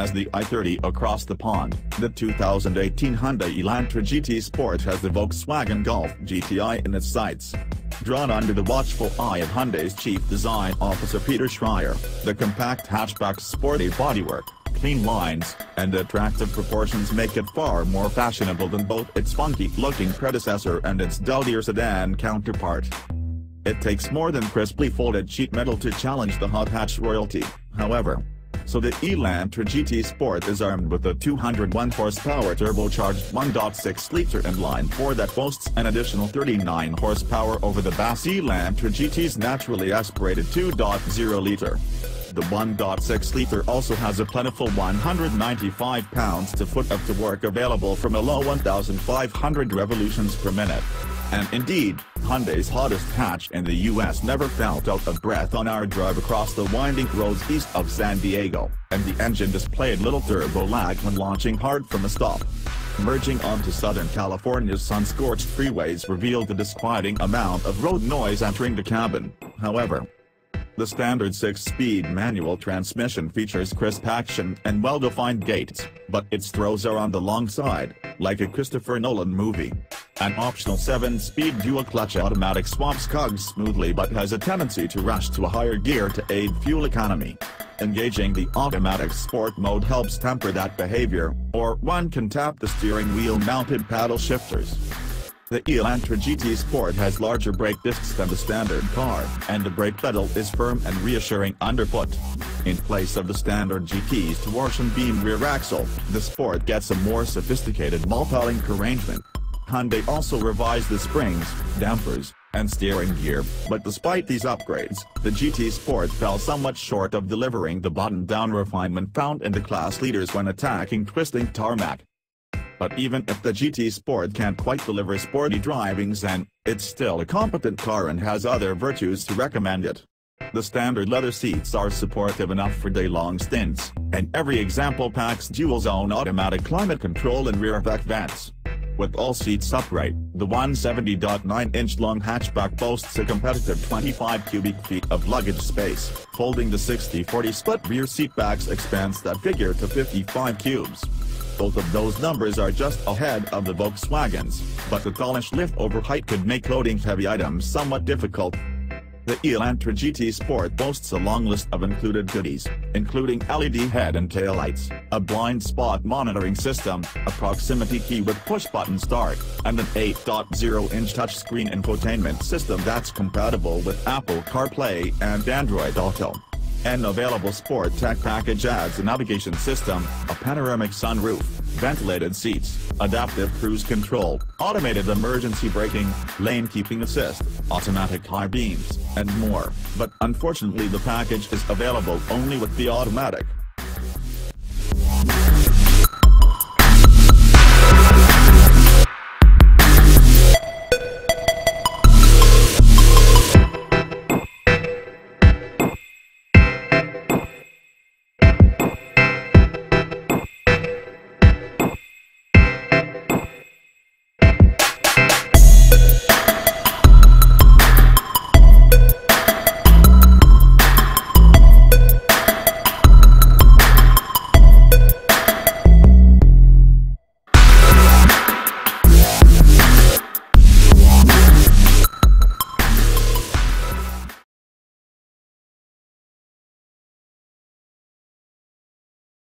as the i30 across the pond, the 2018 Hyundai Elantra GT Sport has the Volkswagen Golf GTI in its sights. Drawn under the watchful eye of Hyundai's chief design officer Peter Schreier, the compact hatchback's sporty bodywork, clean lines, and attractive proportions make it far more fashionable than both its funky-looking predecessor and its dowdier sedan counterpart. It takes more than crisply folded sheet metal to challenge the hot hatch royalty, however. So the Elantra GT Sport is armed with a 201 horsepower turbocharged 1.6-liter inline-4 that boasts an additional 39 horsepower over the base Elantra GT's naturally aspirated 2.0-liter. The 1.6-liter also has a plentiful 195 pounds-to-foot of torque available from a low 1,500 revolutions per minute. And indeed, Hyundai's hottest hatch in the U.S. never felt out of breath on our drive across the winding roads east of San Diego, and the engine displayed little turbo lag when launching hard from a stop. Merging onto Southern California's sun-scorched freeways revealed the disquieting amount of road noise entering the cabin, however. The standard 6-speed manual transmission features crisp action and well-defined gates, but its throws are on the long side, like a Christopher Nolan movie. An optional 7-speed dual-clutch automatic swaps cogs smoothly but has a tendency to rush to a higher gear to aid fuel economy. Engaging the automatic sport mode helps temper that behavior, or one can tap the steering wheel-mounted paddle shifters. The Elantra GT Sport has larger brake discs than the standard car, and the brake pedal is firm and reassuring underfoot. In place of the standard GT's torsion beam rear axle, the Sport gets a more sophisticated multi-link arrangement. Hyundai also revised the springs, dampers, and steering gear, but despite these upgrades, the GT Sport fell somewhat short of delivering the bottom-down refinement found in the class leaders when attacking twisting tarmac. But even if the GT Sport can't quite deliver sporty driving zen, it's still a competent car and has other virtues to recommend it. The standard leather seats are supportive enough for day-long stints, and every example packs dual-zone automatic climate control and rear vac vents. With all seats upright, the 170.9-inch long hatchback boasts a competitive 25 cubic feet of luggage space, folding the 60-40 split rear seatbacks expands that figure to 55 cubes. Both of those numbers are just ahead of the Volkswagens, but the tallish lift over height could make loading heavy items somewhat difficult. The Elantra GT Sport boasts a long list of included goodies, including LED head and tail lights, a blind spot monitoring system, a proximity key with push-button start, and an 8.0-inch touchscreen infotainment system that's compatible with Apple CarPlay and Android Auto. An available Sport Tech package adds a navigation system, a panoramic sunroof, ventilated seats, adaptive cruise control, automated emergency braking, lane keeping assist, automatic high beams, and more, but unfortunately the package is available only with the automatic.